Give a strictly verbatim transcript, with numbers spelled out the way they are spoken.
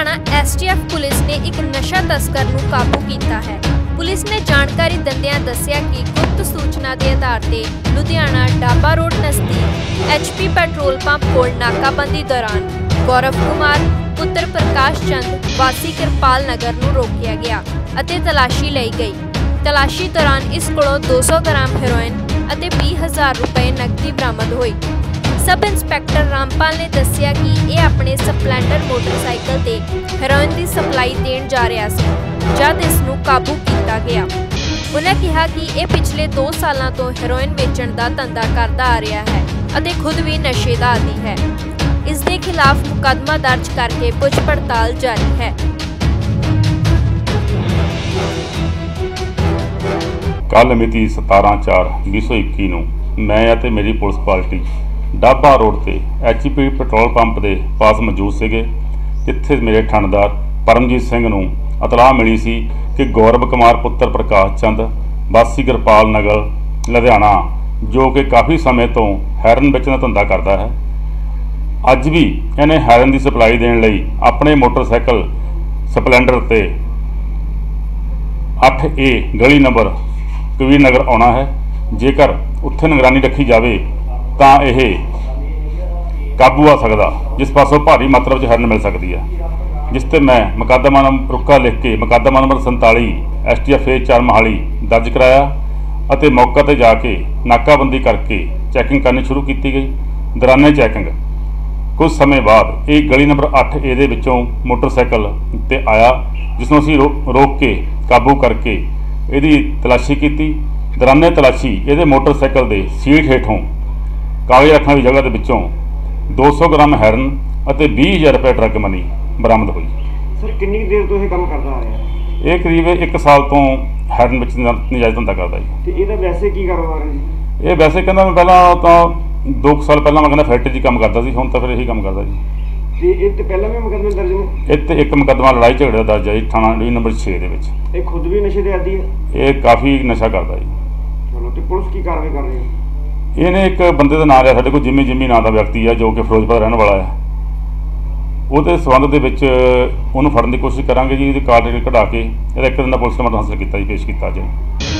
Ludhiana STF police ने एक नशा तस्कर ਨੂੰ ਕਾਬੂ ਕੀਤਾ ਹੈ। पुलिस ने जानकारी ਦਿੰਦਿਆਂ ਦੱਸਿਆ कि गुप्त सूचना के आधार पर लुधियाना डाबा रोड नजदीक एचपी पेट्रोल पंप कोल नाकाबंदी दौरान गौरव कुमार पुत्र प्रकाश चंद वासी करपाल नगर ਨੂੰ रोकिया गया ਅਤੇ तलाशी ਲਈ गई। तलाशी दौरान इस ਕੋਲੋਂ दो सौ ग्राम हेरोइन ਅਤੇ बीस हज़ार रुपए नकदी बरामद हुई। सब इंस्पैक्टर रामपाल ने दस्सिया कि यह अपने स्पलैंडर मोटरसाइकिल ते हेरोइन की सप्लाई देन जा रहा सी जद इसनूं काबू किया गया। उन्हें कहा कि यह पिछले दो सालों तो हेरोइन बेचण का धंधा करता आ रहा है अते खुद भी नशे का आदी है। इसके खिलाफ मुकदमा दर्ज करके पूछ पड़ताल जारी है। कल मिति सतारह चार भी सौ इक्की नूं मैं अते मेरी पुलिस पार्टी डाबा रोड से एच पी पेट्रोल पंप के पास मौजूद सके, जिथे मेरे थानेदार परमजीत सिंह नूं इतलाह मिली सी कि गौरव कुमार पुत्र प्रकाश चंद वासी करपाल नगर लुधियाना जो कि काफ़ी समय तो हैरन बेचना धंधा करता है, अज भी इन्हें हैरन की सप्लाई देने लई अपने मोटरसाइकिल स्पलैंडर ते अठ ए गली नंबर कूवी नगर आना है। जेकर उत्थे निगरानी रखी जाए तो यह काबू आ सकता, जिस पासों भारी मात्रा में हैरन मिल सकती है। जिसते मैं मुकदमा नंबर रुका लिख के मुकदमा नंबर संताली एस टी एफ ए चार मोहाली दर्ज कराया और मौके पर जाके नाकाबंदी करके चैकिंग करनी शुरू की गई। दौरान चैकिंग कुछ समय बाद एक गली नंबर अठ ए दे विचों मोटरसाइकिल ते आया, जिसनों असी रो रोक के काबू करके यदी तलाशी की। दौरान तलाशी ये मोटरसाइकिल के सीट हेठों कागज़ रखने की जगह के विचों दो सौ ग्राम हैरन और बीस हज़ार रुपये ड्रग मनी बरामद हुई। सर कितनी देर तो यह काम करता आ रहा है? ये करीब एक साल तो हैरन बेचण दा नजायज़ धंधा करता है। ये वैसे की कारोबार है? ये वैसे कहना मैं पहला तो दो साल पहला मैं कहना फैक्ट्री जी काम करता सी, हुण तो फिर यही काम करता जी। इत्ते पहला में मुकदमे दर्ज ने? इत्ते एक मुकदमा लड़ाई झगड़े दर्ज है जी थाना डी नंबर छे दे विच। ये खुद भी नशे दे आदी है? ये काफ़ी नशा करता जी। चलो तो पुलिस की कार्रवाई कर रही है? इन्हें एक बंदे का नाम है साढ़े को जिमी जिमी नाम का व्यक्ति है जो कि फिरोजपुर रहने वाला है। ਉਹਦੇ ਸੰਬੰਧ ਦੇ ਵਿੱਚ ਉਹਨੂੰ ਫੜਨ ਦੀ ਕੋਸ਼ਿਸ਼ ਕਰਾਂਗੇ ਜੀ। ਇਹਦੇ ਕਾਰਡ ਕਢਾ ਕੇ ਇਹਦਾ ਇੱਕ ਦਿਨ ਦਾ ਪੁਲਿਸ ਰਿਮਾਂਡ ਹਾਸਲ ਕੀਤਾ ਜੀ, ਪੇਸ਼ ਕੀਤਾ ਜੀ।